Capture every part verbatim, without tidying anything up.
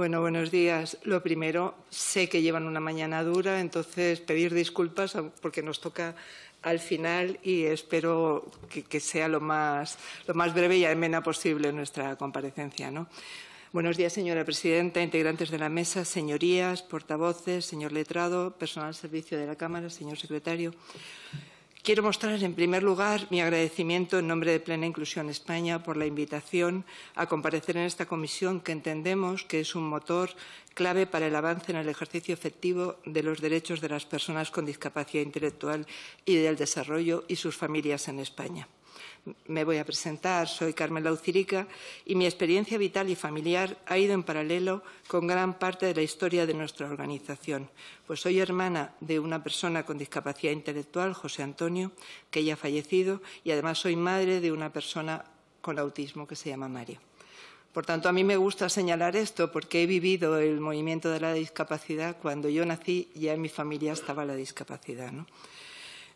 Bueno, buenos días. Lo primero, sé que llevan una mañana dura, entonces pedir disculpas porque nos toca al final y espero que, que sea lo más, lo más breve y amena posible nuestra comparecencia, ¿no? Buenos días, señora presidenta, integrantes de la mesa, señorías, portavoces, señor letrado, personal al servicio de la Cámara, señor secretario. Quiero mostrar, en primer lugar, mi agradecimiento en nombre de Plena Inclusión España por la invitación a comparecer en esta comisión que entendemos que es un motor clave para el avance en el ejercicio efectivo de los derechos de las personas con discapacidad intelectual y del desarrollo y sus familias en España. Me voy a presentar, soy Carmen Laucirica y mi experiencia vital y familiar ha ido en paralelo con gran parte de la historia de nuestra organización, pues soy hermana de una persona con discapacidad intelectual, José Antonio, que ya ha fallecido, y además soy madre de una persona con autismo que se llama Mario. Por tanto, a mí me gusta señalar esto porque he vivido el movimiento de la discapacidad. Cuando yo nací ya en mi familia estaba la discapacidad, ¿no?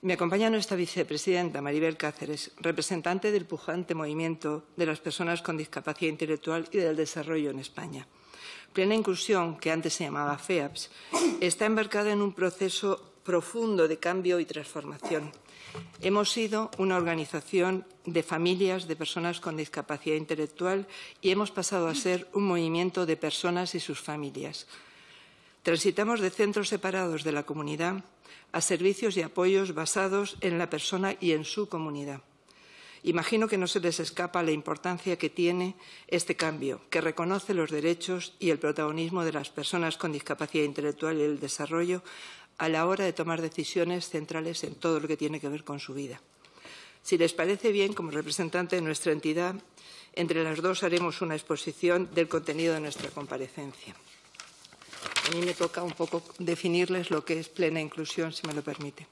Me acompaña nuestra vicepresidenta, Maribel Cáceres, representante del pujante movimiento de las personas con discapacidad intelectual y del desarrollo en España. Plena Inclusión, que antes se llamaba FEAPS, está embarcada en un proceso profundo de cambio y transformación. Hemos sido una organización de familias de personas con discapacidad intelectual y hemos pasado a ser un movimiento de personas y sus familias. Transitamos de centros separados de la comunidad a servicios y apoyos basados en la persona y en su comunidad. Imagino que no se les escapa la importancia que tiene este cambio, que reconoce los derechos y el protagonismo de las personas con discapacidad intelectual y el desarrollo a la hora de tomar decisiones centrales en todo lo que tiene que ver con su vida. Si les parece bien, como representante de nuestra entidad, entre las dos haremos una exposición del contenido de nuestra comparecencia. A mí me toca un poco definirles lo que es Plena Inclusión, si me lo permiten.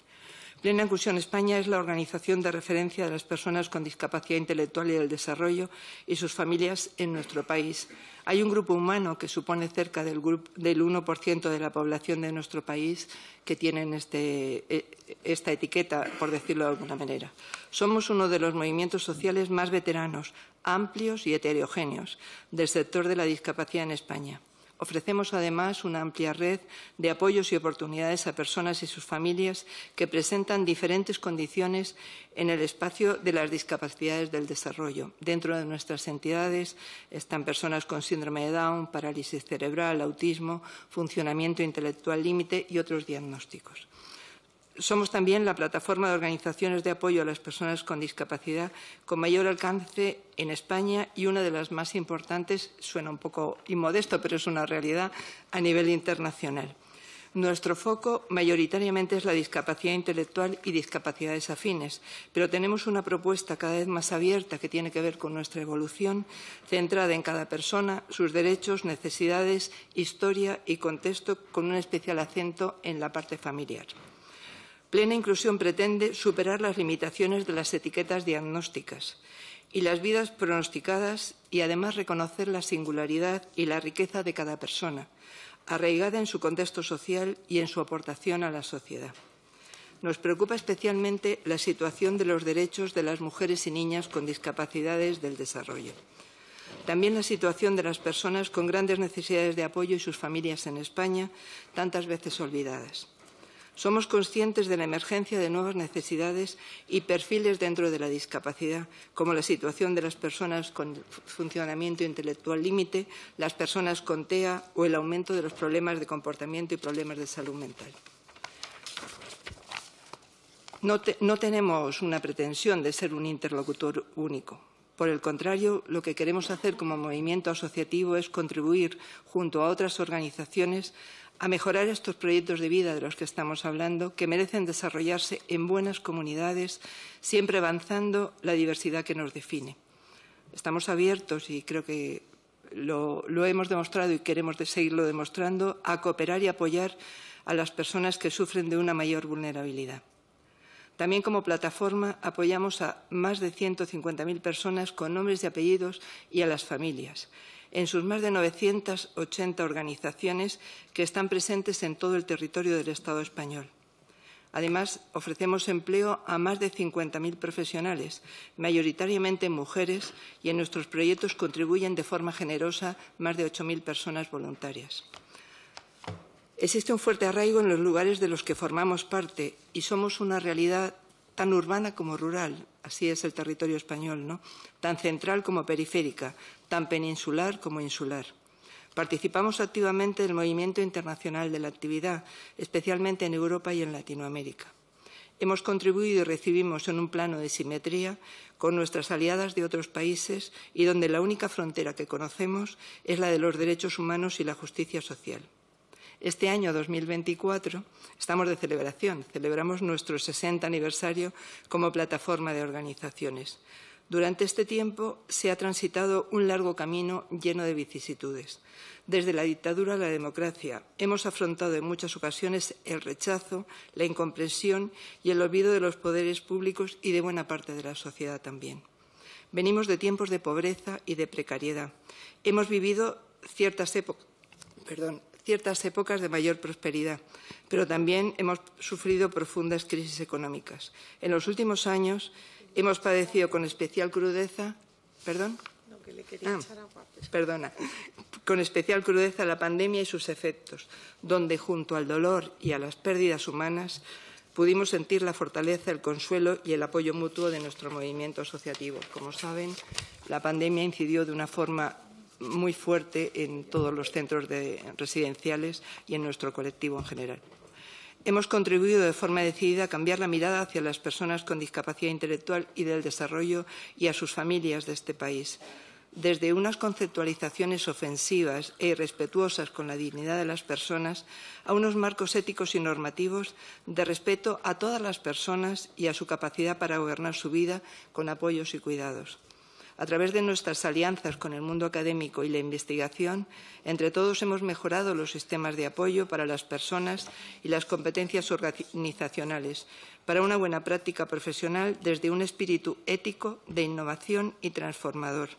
Plena Inclusión España es la organización de referencia de las personas con discapacidad intelectual y del desarrollo y sus familias en nuestro país. Hay un grupo humano que supone cerca del, del uno por ciento de la población de nuestro país que tienen este, esta etiqueta, por decirlo de alguna manera. Somos uno de los movimientos sociales más veteranos, amplios y heterogéneos del sector de la discapacidad en España. Ofrecemos, además, una amplia red de apoyos y oportunidades a personas y sus familias que presentan diferentes condiciones en el espacio de las discapacidades del desarrollo. Dentro de nuestras entidades están personas con síndrome de Down, parálisis cerebral, autismo, funcionamiento intelectual límite y otros diagnósticos. Somos también la plataforma de organizaciones de apoyo a las personas con discapacidad con mayor alcance en España y una de las más importantes, suena un poco inmodesto, pero es una realidad, a nivel internacional. Nuestro foco mayoritariamente es la discapacidad intelectual y discapacidades afines, pero tenemos una propuesta cada vez más abierta que tiene que ver con nuestra evolución, centrada en cada persona, sus derechos, necesidades, historia y contexto, con un especial acento en la parte familiar. Plena Inclusión pretende superar las limitaciones de las etiquetas diagnósticas y las vidas pronosticadas y, además, reconocer la singularidad y la riqueza de cada persona, arraigada en su contexto social y en su aportación a la sociedad. Nos preocupa especialmente la situación de los derechos de las mujeres y niñas con discapacidades del desarrollo. También la situación de las personas con grandes necesidades de apoyo y sus familias en España, tantas veces olvidadas. Somos conscientes de la emergencia de nuevas necesidades y perfiles dentro de la discapacidad, como la situación de las personas con funcionamiento intelectual límite, las personas con T E A o el aumento de los problemas de comportamiento y problemas de salud mental. No, te, no tenemos una pretensión de ser un interlocutor único. Por el contrario, lo que queremos hacer como movimiento asociativo es contribuir, junto a otras organizaciones, a mejorar estos proyectos de vida de los que estamos hablando, que merecen desarrollarse en buenas comunidades, siempre avanzando la diversidad que nos define. Estamos abiertos, y creo que lo, lo hemos demostrado y queremos seguirlo demostrando, a cooperar y apoyar a las personas que sufren de una mayor vulnerabilidad. También, como plataforma, apoyamos a más de ciento cincuenta mil personas con nombres y apellidos y a las familias, en sus más de novecientas ochenta organizaciones que están presentes en todo el territorio del Estado español. Además, ofrecemos empleo a más de cincuenta mil profesionales, mayoritariamente mujeres, y en nuestros proyectos contribuyen de forma generosa más de ocho mil personas voluntarias. Existe un fuerte arraigo en los lugares de los que formamos parte y somos una realidad tan urbana como rural, así es el territorio español, ¿no? Tan central como periférica, tan peninsular como insular. Participamos activamente del movimiento internacional de la actividad, especialmente en Europa y en Latinoamérica. Hemos contribuido y recibimos en un plano de simetría con nuestras aliadas de otros países y donde la única frontera que conocemos es la de los derechos humanos y la justicia social. Este año dos mil veinticuatro estamos de celebración, celebramos nuestro sesenta aniversario como plataforma de organizaciones. Durante este tiempo se ha transitado un largo camino lleno de vicisitudes. Desde la dictadura a la democracia hemos afrontado en muchas ocasiones el rechazo, la incomprensión y el olvido de los poderes públicos y de buena parte de la sociedad también. Venimos de tiempos de pobreza y de precariedad. Hemos vivido ciertas épocas, perdón, ciertas épocas de mayor prosperidad, pero también hemos sufrido profundas crisis económicas. En los últimos años hemos padecido con especial crudeza, ¿perdón? No, que le quería ah, echar agua. Perdona, con especial crudeza la pandemia y sus efectos, donde junto al dolor y a las pérdidas humanas pudimos sentir la fortaleza, el consuelo y el apoyo mutuo de nuestro movimiento asociativo. Como saben, la pandemia incidió de una forma muy fuerte en todos los centros de, residenciales y en nuestro colectivo en general. Hemos contribuido de forma decidida a cambiar la mirada hacia las personas con discapacidad intelectual y del desarrollo y a sus familias de este país. Desde unas conceptualizaciones ofensivas e irrespetuosas con la dignidad de las personas a unos marcos éticos y normativos de respeto a todas las personas y a su capacidad para gobernar su vida con apoyos y cuidados. A través de nuestras alianzas con el mundo académico y la investigación, entre todos hemos mejorado los sistemas de apoyo para las personas y las competencias organizacionales, para una buena práctica profesional desde un espíritu ético de innovación y transformador.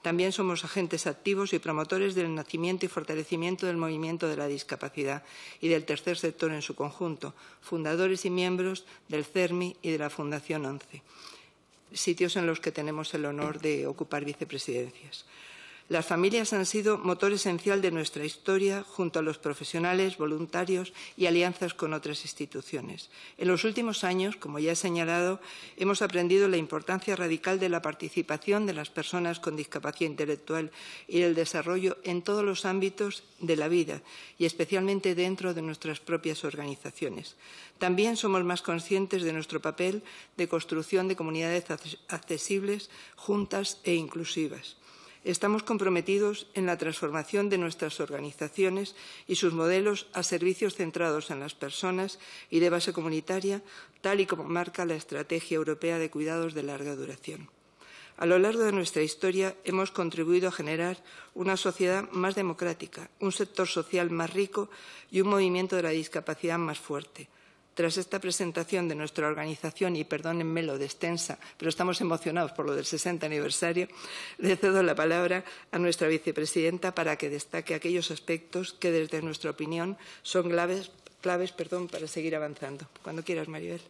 También somos agentes activos y promotores del nacimiento y fortalecimiento del movimiento de la discapacidad y del tercer sector en su conjunto, fundadores y miembros del CERMI y de la Fundación ONCE. Sitios en los que tenemos el honor de ocupar vicepresidencias. Las familias han sido motor esencial de nuestra historia junto a los profesionales, voluntarios y alianzas con otras instituciones. En los últimos años, como ya he señalado, hemos aprendido la importancia radical de la participación de las personas con discapacidad intelectual y del desarrollo en todos los ámbitos de la vida y especialmente dentro de nuestras propias organizaciones. También somos más conscientes de nuestro papel de construcción de comunidades accesibles, juntas e inclusivas. Estamos comprometidos en la transformación de nuestras organizaciones y sus modelos a servicios centrados en las personas y de base comunitaria, tal y como marca la Estrategia Europea de Cuidados de Larga Duración. A lo largo de nuestra historia hemos contribuido a generar una sociedad más democrática, un sector social más rico y un movimiento de la discapacidad más fuerte. Tras esta presentación de nuestra organización, y perdónenme lo de extensa, pero estamos emocionados por lo del sesenta aniversario, le cedo la palabra a nuestra vicepresidenta para que destaque aquellos aspectos que, desde nuestra opinión, son claves, claves perdón, para seguir avanzando. Cuando quieras, Maribel.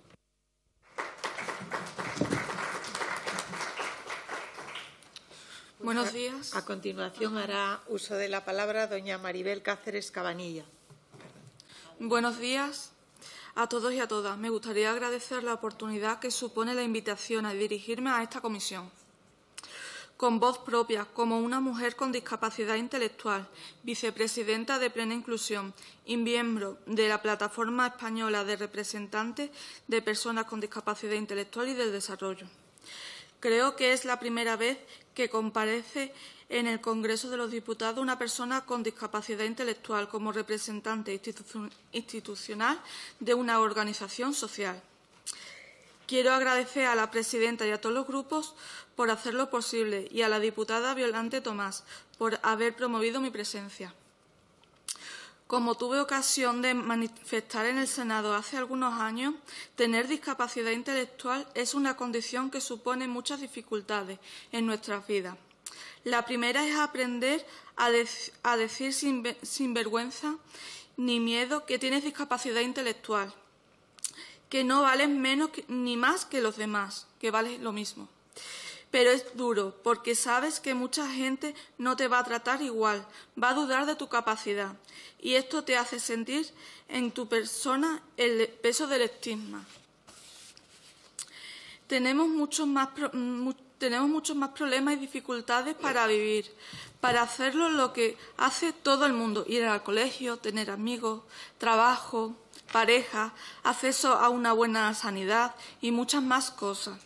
Buenos días. A continuación hará uso de la palabra doña Maribel Cáceres Cabanilla. Perdón. Buenos días a todos y a todas. Me gustaría agradecer la oportunidad que supone la invitación a dirigirme a esta comisión. Con voz propia, como una mujer con discapacidad intelectual, vicepresidenta de Plena Inclusión y miembro de la Plataforma Española de Representantes de Personas con Discapacidad Intelectual y del Desarrollo. Creo que es la primera vez que comparece en el Congreso de los Diputados una persona con discapacidad intelectual como representante institu- institucional de una organización social. Quiero agradecer a la presidenta y a todos los grupos por hacerlo posible y a la diputada Violante Tomás por haber promovido mi presencia. Como tuve ocasión de manifestar en el Senado hace algunos años, tener discapacidad intelectual es una condición que supone muchas dificultades en nuestras vidas. La primera es aprender a, de, a decir sin, sin vergüenza ni miedo que tienes discapacidad intelectual que no vales menos que, ni más que los demás, que vales lo mismo. Pero es duro, porque sabes que mucha gente no te va a tratar igual, va a dudar de tu capacidad, y esto te hace sentir en tu persona el peso del estigma. Tenemos muchos más, tenemos muchos más problemas y dificultades para vivir, para hacerlo lo que hace todo el mundo, ir al colegio, tener amigos, trabajo, pareja, acceso a una buena sanidad y muchas más cosas.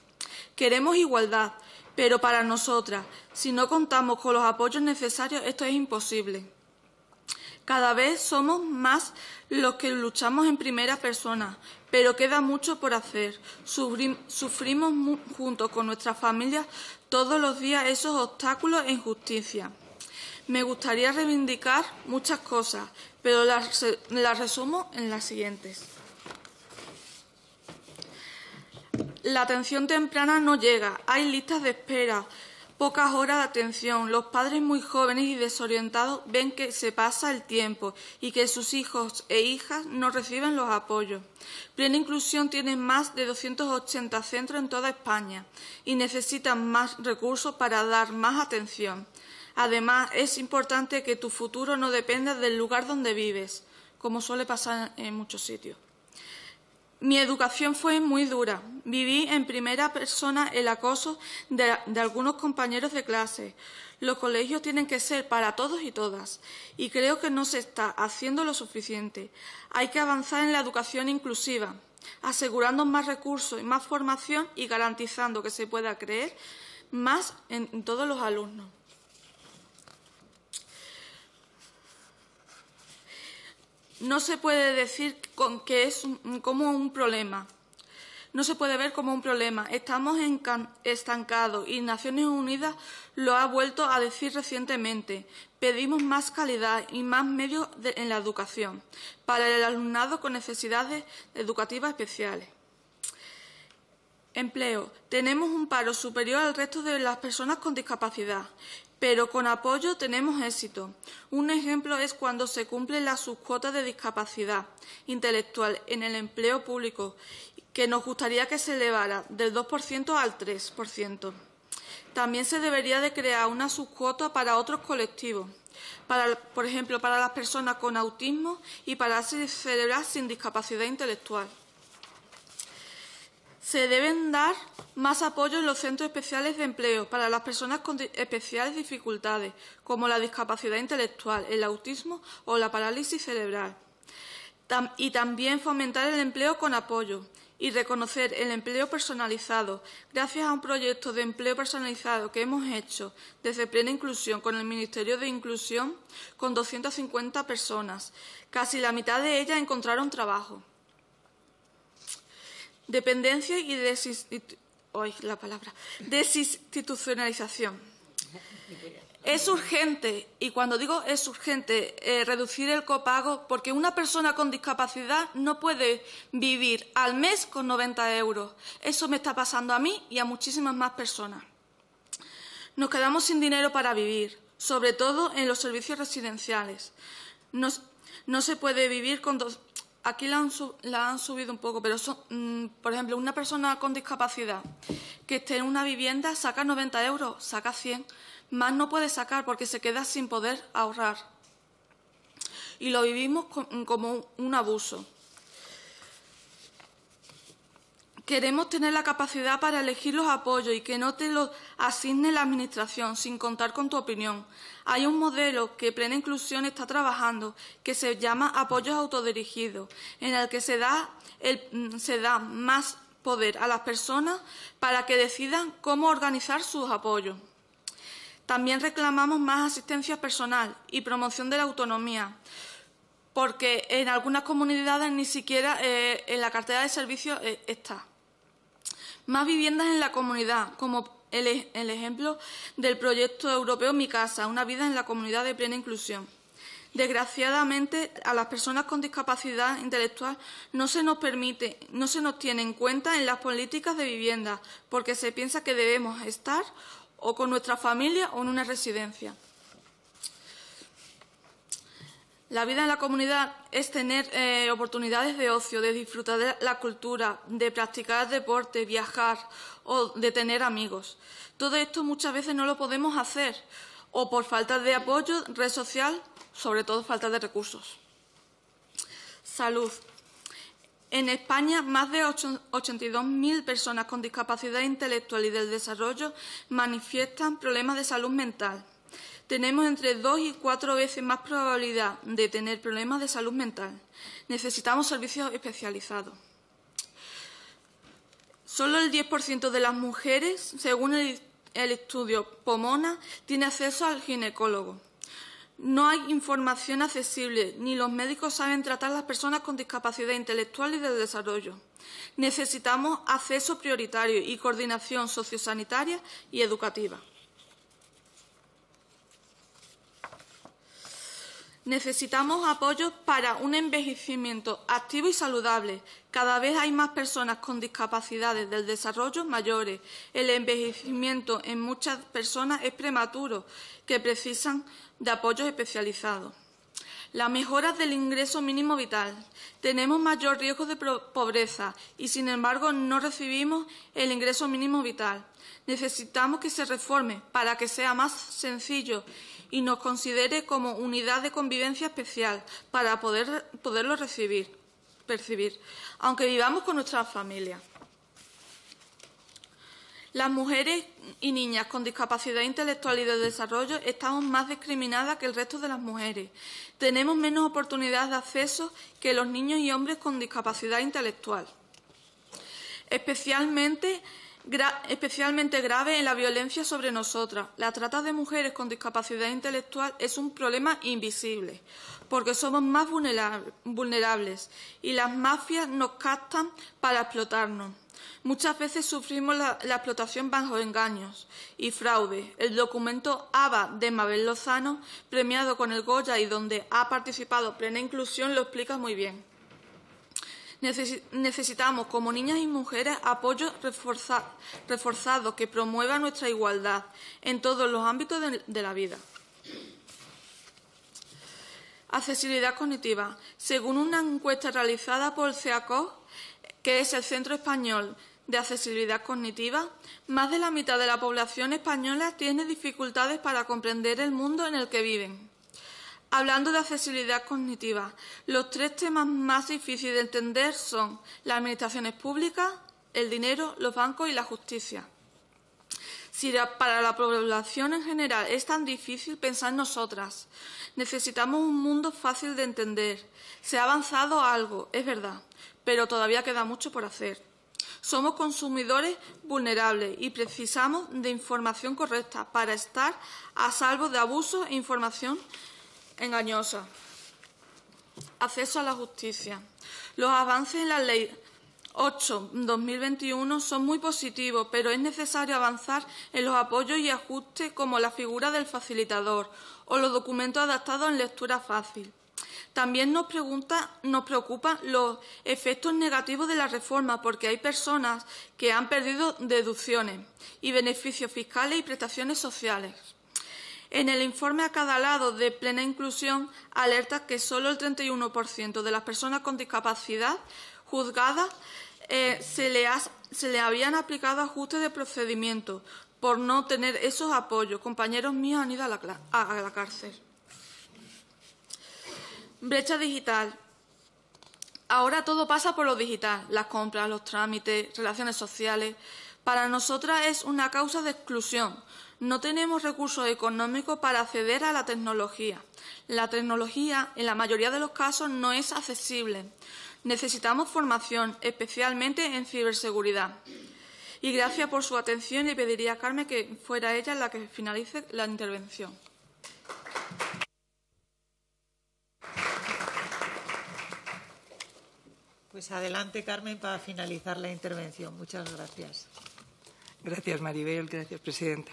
Queremos igualdad, pero para nosotras, si no contamos con los apoyos necesarios, esto es imposible. Cada vez somos más los que luchamos en primera persona, pero queda mucho por hacer. Sufrimos junto con nuestras familias todos los días esos obstáculos e injusticias. Me gustaría reivindicar muchas cosas, pero las, las resumo en las siguientes. La atención temprana no llega, hay listas de espera, pocas horas de atención. Los padres muy jóvenes y desorientados ven que se pasa el tiempo y que sus hijos e hijas no reciben los apoyos. Plena Inclusión tiene más de doscientos ochenta centros en toda España y necesitan más recursos para dar más atención. Además, es importante que tu futuro no dependa del lugar donde vives, como suele pasar en muchos sitios. Mi educación fue muy dura. Viví en primera persona el acoso de, de algunos compañeros de clase. Los colegios tienen que ser para todos y todas, y creo que no se está haciendo lo suficiente. Hay que avanzar en la educación inclusiva, asegurando más recursos y más formación y garantizando que se pueda creer más en, en todos los alumnos. No se puede decir con que es un, como un problema. No se puede ver como un problema. Estamos estancados y Naciones Unidas lo ha vuelto a decir recientemente. Pedimos más calidad y más medios de, en la educación para el alumnado con necesidades educativas especiales. Empleo. Tenemos un paro superior al resto de las personas con discapacidad, pero con apoyo tenemos éxito. Un ejemplo es cuando se cumple la subcuota de discapacidad intelectual en el empleo público, que nos gustaría que se elevara del dos por ciento al tres por ciento. También se debería de crear una subcuota para otros colectivos, para, por ejemplo, para las personas con autismo y para cerebral sin discapacidad intelectual. Se deben dar más apoyo en los centros especiales de empleo para las personas con especiales dificultades, como la discapacidad intelectual, el autismo o la parálisis cerebral. Tam- y también fomentar el empleo con apoyo y reconocer el empleo personalizado. Gracias a un proyecto de empleo personalizado que hemos hecho desde Plena Inclusión con el Ministerio de Inclusión, con doscientas cincuenta personas, casi la mitad de ellas encontraron trabajo. Dependencia y desinstitu- Ay, la palabra. desinstitucionalización. Es urgente, y cuando digo es urgente, eh, reducir el copago, porque una persona con discapacidad no puede vivir al mes con noventa euros. Eso me está pasando a mí y a muchísimas más personas. Nos quedamos sin dinero para vivir, sobre todo en los servicios residenciales. No, no se puede vivir con dos... Aquí la han, sub, la han subido un poco, pero, son, mmm, por ejemplo, una persona con discapacidad que esté en una vivienda saca noventa euros, saca cien, más no puede sacar porque se queda sin poder ahorrar. Y lo vivimos con, como un, un abuso. Queremos tener la capacidad para elegir los apoyos y que no te los asigne la Administración sin contar con tu opinión. Hay un modelo que Plena Inclusión está trabajando que se llama apoyos autodirigidos, en el que se da, el, se da más poder a las personas para que decidan cómo organizar sus apoyos. También reclamamos más asistencia personal y promoción de la autonomía, porque en algunas comunidades ni siquiera eh, en la cartera de servicios eh, está. Más viviendas en la comunidad, como el, el ejemplo del proyecto europeo Mi Casa, una vida en la comunidad de plena inclusión. Desgraciadamente, a las personas con discapacidad intelectual no se nos permite, no se nos tiene en cuenta en las políticas de vivienda, porque se piensa que debemos estar o con nuestra familia o en una residencia. La vida en la comunidad es tener eh, oportunidades de ocio, de disfrutar de la cultura, de practicar deporte, viajar o de tener amigos. Todo esto muchas veces no lo podemos hacer, o por falta de apoyo, red social, sobre todo falta de recursos. Salud. En España, más de ochenta y dos mil personas con discapacidad intelectual y del desarrollo manifiestan problemas de salud mental. Tenemos entre dos y cuatro veces más probabilidad de tener problemas de salud mental. Necesitamos servicios especializados. Solo el diez por ciento de las mujeres, según el, el estudio Pomona, tiene acceso al ginecólogo. No hay información accesible, ni los médicos saben tratar a las personas con discapacidad intelectual y del desarrollo. Necesitamos acceso prioritario y coordinación sociosanitaria y educativa. Necesitamos apoyos para un envejecimiento activo y saludable. Cada vez hay más personas con discapacidades del desarrollo mayores. El envejecimiento en muchas personas es prematuro, que precisan de apoyos especializados. Las mejoras del ingreso mínimo vital. Tenemos mayor riesgo de pobreza y, sin embargo, no recibimos el ingreso mínimo vital. Necesitamos que se reforme para que sea más sencillo y nos considere como unidad de convivencia especial para poder, poderlo recibir, percibir, aunque vivamos con nuestra familia. Las mujeres y niñas con discapacidad intelectual y de desarrollo estamos más discriminadas que el resto de las mujeres. Tenemos menos oportunidades de acceso que los niños y hombres con discapacidad intelectual. Especialmente... Gra- especialmente grave en la violencia sobre nosotras. La trata de mujeres con discapacidad intelectual es un problema invisible, porque somos más vulnerables y las mafias nos captan para explotarnos. Muchas veces sufrimos la, la explotación bajo engaños y fraude. El documento Ava de Mabel Lozano, premiado con el Goya y donde ha participado Plena Inclusión, lo explica muy bien. Necesitamos, como niñas y mujeres, apoyo reforza, reforzado que promueva nuestra igualdad en todos los ámbitos de, de la vida. Accesibilidad cognitiva. Según una encuesta realizada por el CEACO, que es el Centro Español de Accesibilidad Cognitiva, más de la mitad de la población española tiene dificultades para comprender el mundo en el que viven. Hablando de accesibilidad cognitiva, los tres temas más difíciles de entender son las administraciones públicas, el dinero, los bancos y la justicia. Si para la población en general es tan difícil, pensar nosotras. Necesitamos un mundo fácil de entender. Se ha avanzado algo, es verdad, pero todavía queda mucho por hacer. Somos consumidores vulnerables y precisamos de información correcta para estar a salvo de abusos e información engañosa. Acceso a la justicia. Los avances en la Ley ocho dos mil veintiuno son muy positivos, pero es necesario avanzar en los apoyos y ajustes como la figura del facilitador o los documentos adaptados en lectura fácil. También nos, pregunta, nos preocupan los efectos negativos de la reforma, porque hay personas que han perdido deducciones y beneficios fiscales y prestaciones sociales. En el informe a cada lado de Plena Inclusión alerta que solo el treinta y uno por ciento de las personas con discapacidad juzgadas eh, se le ha, se le habían aplicado ajustes de procedimiento por no tener esos apoyos. Compañeros míos han ido a la, a la cárcel. Brecha digital. Ahora todo pasa por lo digital, las compras, los trámites, relaciones sociales. Para nosotras es una causa de exclusión. No tenemos recursos económicos para acceder a la tecnología. La tecnología, en la mayoría de los casos, no es accesible. Necesitamos formación, especialmente en ciberseguridad. Y gracias por su atención y pediría a Carmen que fuera ella la que finalice la intervención. Pues adelante, Carmen, para finalizar la intervención. Muchas gracias. Gracias, Maribel. Gracias, presidenta.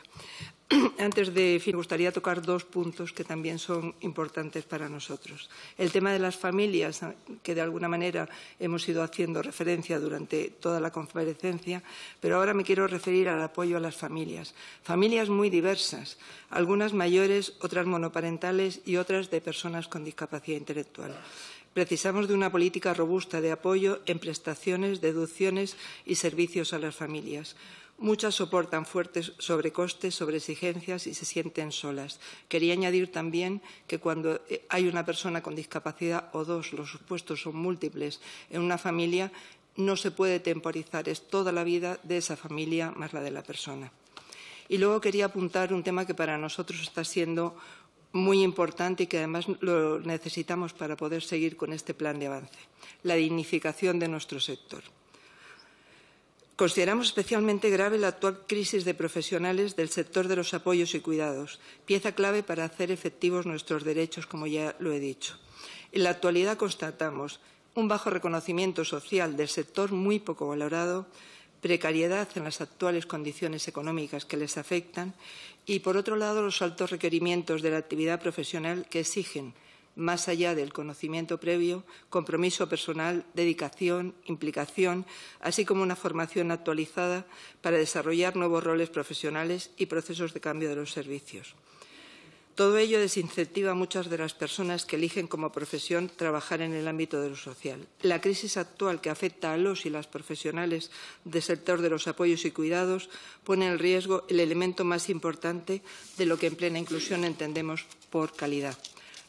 Antes de fin, me gustaría tocar dos puntos que también son importantes para nosotros. El tema de las familias, que de alguna manera hemos ido haciendo referencia durante toda la comparecencia, pero ahora me quiero referir al apoyo a las familias. Familias muy diversas, algunas mayores, otras monoparentales y otras de personas con discapacidad intelectual. Precisamos de una política robusta de apoyo en prestaciones, deducciones y servicios a las familias. Muchas soportan fuertes sobrecostes, sobreexigencias y se sienten solas. Quería añadir también que cuando hay una persona con discapacidad o dos, los supuestos son múltiples, en una familia no se puede temporizar, es toda la vida de esa familia más la de la persona. Y luego quería apuntar un tema que para nosotros está siendo muy importante y que además lo necesitamos para poder seguir con este plan de avance, la dignificación de nuestro sector. Consideramos especialmente grave la actual crisis de profesionales del sector de los apoyos y cuidados, pieza clave para hacer efectivos nuestros derechos, como ya lo he dicho. En la actualidad constatamos un bajo reconocimiento social del sector muy poco valorado, precariedad en las actuales condiciones económicas que les afectan y, por otro lado, los altos requerimientos de la actividad profesional que exigen, más allá del conocimiento previo, compromiso personal, dedicación, implicación, así como una formación actualizada para desarrollar nuevos roles profesionales y procesos de cambio de los servicios. Todo ello desincentiva a muchas de las personas que eligen como profesión trabajar en el ámbito de lo social. La crisis actual que afecta a los y las profesionales del sector de los apoyos y cuidados pone en riesgo el elemento más importante de lo que en plena inclusión entendemos por calidad.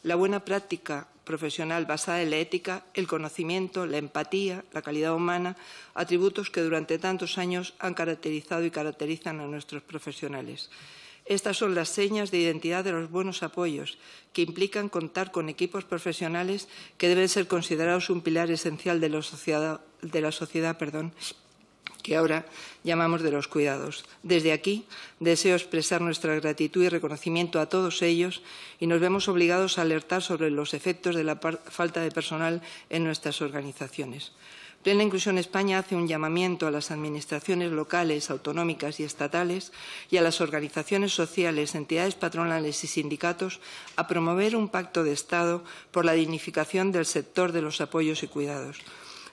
La buena práctica profesional basada en la ética, el conocimiento, la empatía, la calidad humana, atributos que durante tantos años han caracterizado y caracterizan a nuestros profesionales. Estas son las señas de identidad de los buenos apoyos, que implican contar con equipos profesionales que deben ser considerados un pilar esencial de la sociedad, de la sociedad, perdón, que ahora llamamos de los cuidados. Desde aquí deseo expresar nuestra gratitud y reconocimiento a todos ellos y nos vemos obligados a alertar sobre los efectos de la falta de personal en nuestras organizaciones. Plena Inclusión España hace un llamamiento a las administraciones locales, autonómicas y estatales y a las organizaciones sociales, entidades patronales y sindicatos a promover un pacto de Estado por la dignificación del sector de los apoyos y cuidados.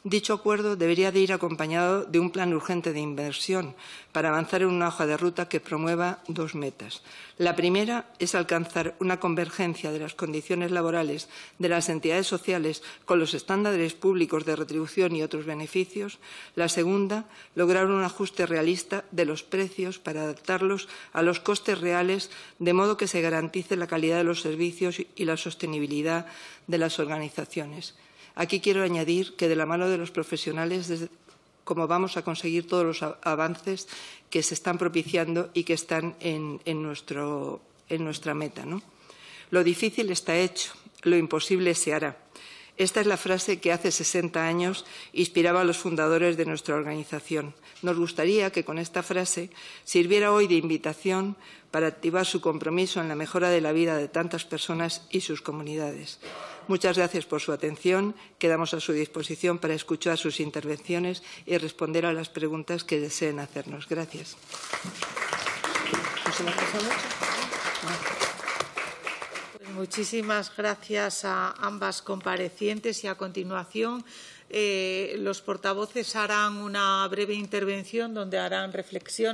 Dicho acuerdo debería de ir acompañado de un plan urgente de inversión para avanzar en una hoja de ruta que promueva dos metas. La primera es alcanzar una convergencia de las condiciones laborales de las entidades sociales con los estándares públicos de retribución y otros beneficios. La segunda, lograr un ajuste realista de los precios para adaptarlos a los costes reales, de modo que se garantice la calidad de los servicios y la sostenibilidad de las organizaciones. Aquí quiero añadir que de la mano de los profesionales, como vamos a conseguir todos los avances que se están propiciando y que están en, en, nuestro, en nuestra meta, ¿no? Lo difícil está hecho, lo imposible se hará. Esta es la frase que hace sesenta años inspiraba a los fundadores de nuestra organización. Nos gustaría que con esta frase sirviera hoy de invitación para activar su compromiso en la mejora de la vida de tantas personas y sus comunidades. Muchas gracias por su atención. Quedamos a su disposición para escuchar sus intervenciones y responder a las preguntas que deseen hacernos. Gracias. Pues muchísimas gracias a ambas comparecientes y a continuación eh, los portavoces harán una breve intervención donde harán reflexiones.